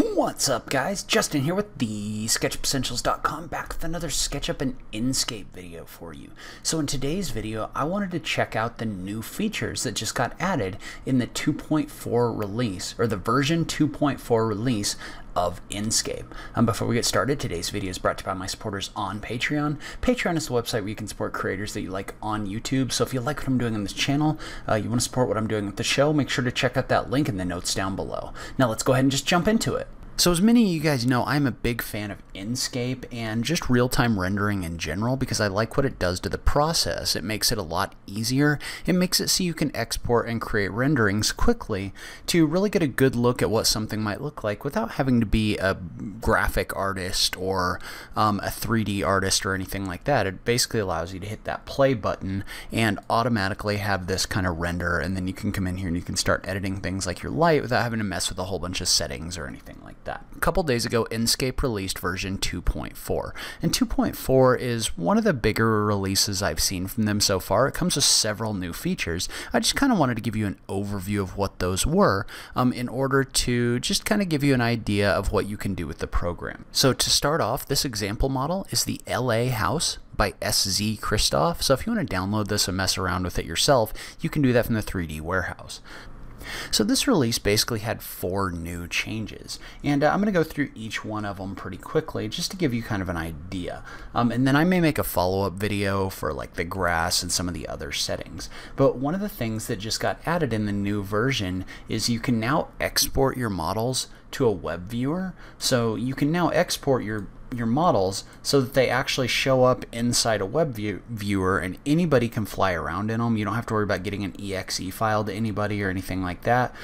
What's up, guys? Justin here with the SketchUpessentials.com, back with another SketchUp and Enscape video for you. So in today's video, I wanted to check out the new features that just got added in the 2.4 release, or the version 2.4 release of Enscape. Before we get started, today's video is brought to you by my supporters on Patreon. Patreon is the website where you can support creators that you like on YouTube. So if you like what I'm doing on this channel, you want to support what I'm doing with the show, make sure to check out that link in the notes down below. Now let's go ahead and just jump into it. So as many of you guys know, I'm a big fan of Enscape and just real-time rendering in general because I like what it does to the process. It makes it a lot easier. It makes it so you can export and create renderings quickly to really get a good look at what something might look like without having to be a graphic artist or a 3D artist or anything like that. It basically allows you to hit that play button and automatically have this kind of render, and then you can come in here and you can start editing things like your light without having to mess with a whole bunch of settings or anything like that. A couple days ago, Enscape released version 2.4, and 2.4 is one of the bigger releases I've seen from them so far. It comes with several new features. I just kind of wanted to give you an overview of what those were in order to just kind of give you an idea of what you can do with the program. So to start off, this example model is the LA house by SZ Christoph. So if you want to download this and mess around with it yourself, you can do that from the 3D warehouse. So this release basically had four new changes, and I'm going to go through each one of them pretty quickly just to give you kind of an idea, and then I may make a follow-up video for like the grass and some of the other settings. But one of the things that just got added in the new version is you can now export your models to a web viewer. So you can now export your models so that they actually show up inside a web viewer, and anybody can fly around in them. You don't have to worry about getting an exe file to anybody or anything like that.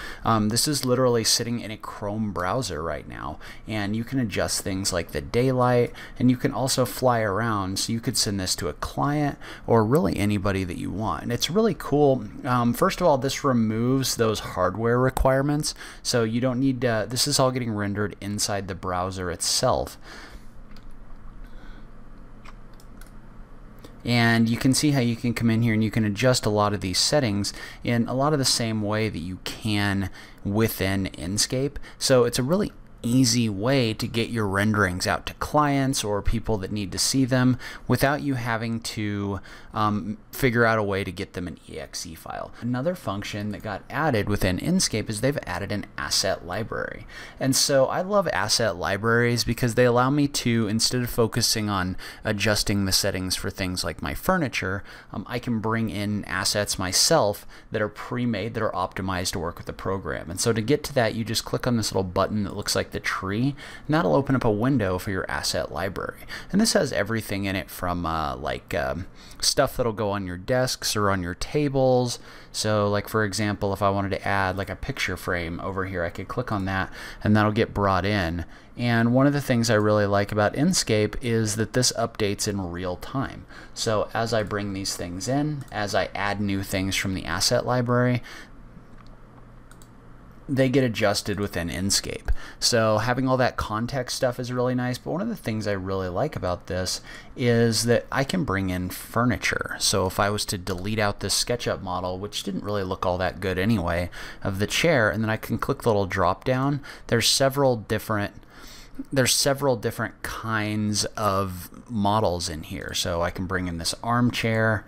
This is literally sitting in a Chrome browser right now, and you can adjust things like the daylight, and you can also fly around, so you could send this to a client or really anybody that you want. And it's really cool. First of all, this removes those hardware requirements, so you don't need to, this is all getting rendered inside the browser itself. And you can see how you can come in here and you can adjust a lot of these settings in a lot of the same way that you can within Enscape. So it's a really easy way to get your renderings out to clients or people that need to see them without you having to figure out a way to get them an exe file. Another function that got added within Enscape is they've added an asset library. And so I love asset libraries because they allow me to, instead of focusing on adjusting the settings for things like my furniture, I can bring in assets myself that are pre-made, that are optimized to work with the program. And so to get to that, you just click on this little button that looks like the tree, and that'll open up a window for your asset library. And this has everything in it from stuff that'll go on your desks or on your tables. So like, for example, if I wanted to add like a picture frame over here, I could click on that and that'll get brought in. And one of the things I really like about Enscape is that this updates in real time. So as I bring these things in, as I add new things from the asset library, they get adjusted within Enscape. So having all that context stuff is really nice, but one of the things I really like about this is that I can bring in furniture. So if I was to delete out this SketchUp model, which didn't really look all that good anyway, of the chair, and then I can click the little drop down, there's several different kinds of models in here. So I can bring in this armchair,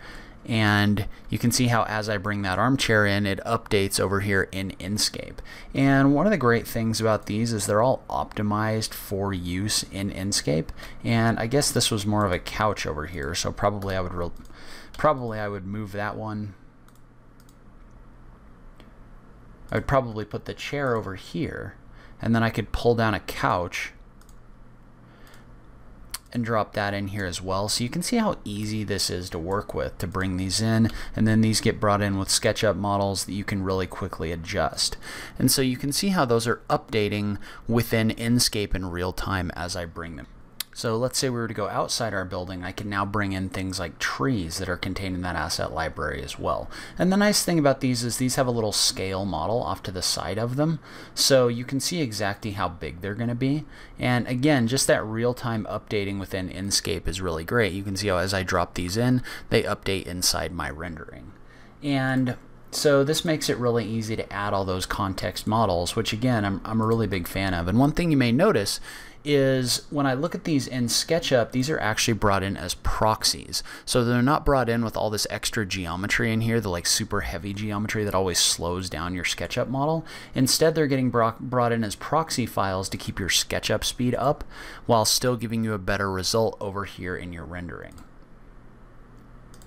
and you can see how as I bring that armchair in, it updates over here in Enscape. And one of the great things about these is they're all optimized for use in Enscape. And I guess this was more of a couch over here, so probably I would move that one. I would probably put the chair over here, and then I could pull down a couch and drop that in here as well. So you can see how easy this is to work with, to bring these in, and then these get brought in with SketchUp models that you can really quickly adjust. And so you can see how those are updating within Enscape in real time as I bring them. So let's say we were to go outside our building, I can now bring in things like trees that are contained in that asset library as well. And the nice thing about these is these have a little scale model off to the side of them, so you can see exactly how big they're going to be. And again, just that real-time updating within Enscape is really great. You can see how as I drop these in, they update inside my rendering. And So this makes it really easy to add all those context models, which again, I'm a really big fan of. And one thing you may notice is when I look at these in SketchUp, these are actually brought in as proxies. So they're not brought in with all this extra geometry in here, the like super heavy geometry that always slows down your SketchUp model. Instead, they're getting brought in as proxy files to keep your SketchUp speed up while still giving you a better result over here in your rendering.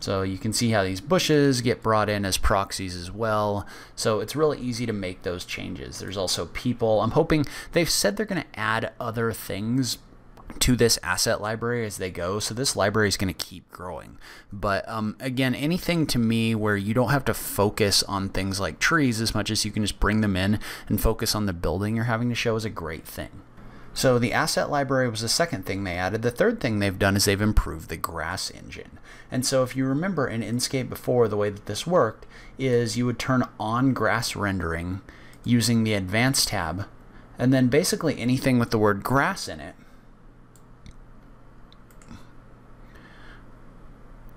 So you can see how these bushes get brought in as proxies as well. So it's really easy to make those changes. There's also people. I'm hoping they've said they're going to add other things to this asset library as they go. So this library is going to keep growing. But again, anything to me where you don't have to focus on things like trees as much as you can just bring them in and focus on the building you're having to show is a great thing. So the asset library was the second thing they added. The third thing they've done is they've improved the grass engine. And so if you remember in Enscape before, the way that this worked is you would turn on grass rendering using the advanced tab, and then basically anything with the word grass in it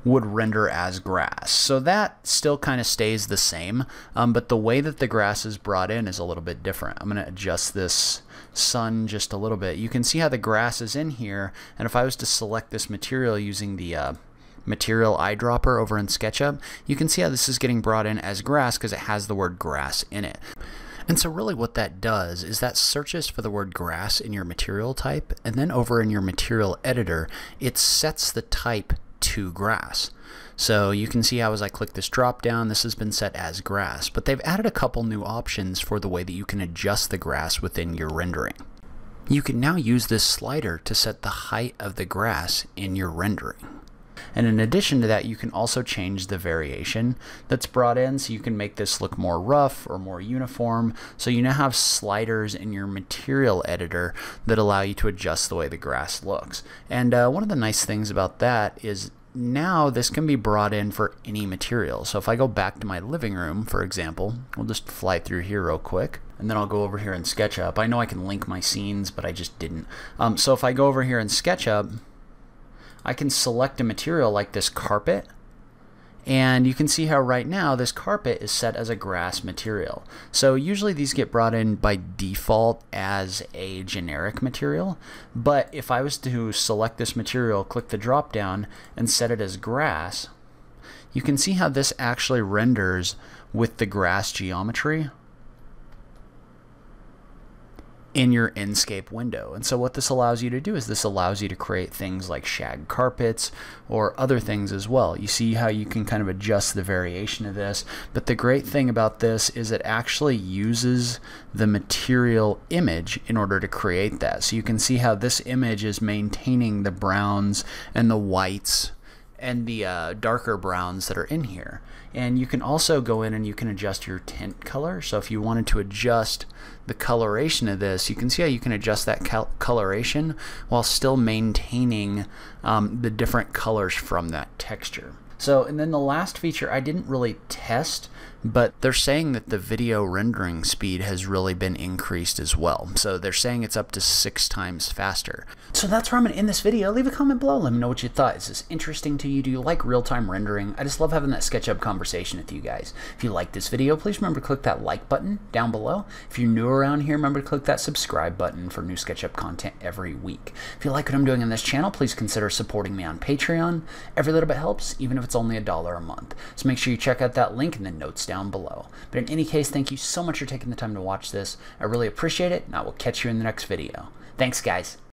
would render as grass. So that still kind of stays the same, but the way that the grass is brought in is a little bit different. I'm going to adjust this sun just a little bit. You can see how the grass is in here, and if I was to select this material using the material eyedropper over in SketchUp, you can see how this is getting brought in as grass because it has the word grass in it. And so really what that does is that searches for the word grass in your material type, and then over in your material editor, it sets the type to grass. So you can see how as I click this drop down, this has been set as grass, but they've added a couple new options for the way that you can adjust the grass within your rendering. You can now use this slider to set the height of the grass in your rendering. And in addition to that, you can also change the variation that's brought in, so you can make this look more rough or more uniform. So you now have sliders in your material editor that allow you to adjust the way the grass looks. And one of the nice things about that is now this can be brought in for any material. So if I go back to my living room, for example, we'll just fly through here real quick, and then I'll go over here in SketchUp. I know I can link my scenes, but I just didn't. So if I go over here in SketchUp, I can select a material like this carpet, and you can see how right now this carpet is set as a grass material. So usually these get brought in by default as a generic material, but if I was to select this material, click the drop down and set it as grass, you can see how this actually renders with the grass geometry in your Enscape window. And so what this allows you to do is this allows you to create things like shag carpets or other things as well. You see how you can kind of adjust the variation of this, but the great thing about this is it actually uses the material image in order to create that. So you can see how this image is maintaining the browns and the whites and the darker browns that are in here. And you can also go in and you can adjust your tint color. So if you wanted to adjust the coloration of this, you can see how you can adjust that coloration while still maintaining the different colors from that texture. So, and then the last feature I didn't really test, but they're saying that the video rendering speed has really been increased as well. So they're saying it's up to 6 times faster. So that's where I'm gonna end this video. Leave a comment below. Let me know what you thought. Is this interesting to you? Do you like real-time rendering? I just love having that SketchUp conversation with you guys. If you like this video, please remember to click that like button down below. If you're new around here, remember to click that subscribe button for new SketchUp content every week. If you like what I'm doing on this channel, please consider supporting me on Patreon. Every little bit helps, even if it's only $1 a month. So make sure you check out that link in the notes down below. But in any case, thank you so much for taking the time to watch this. I really appreciate it, and I will catch you in the next video. Thanks, guys.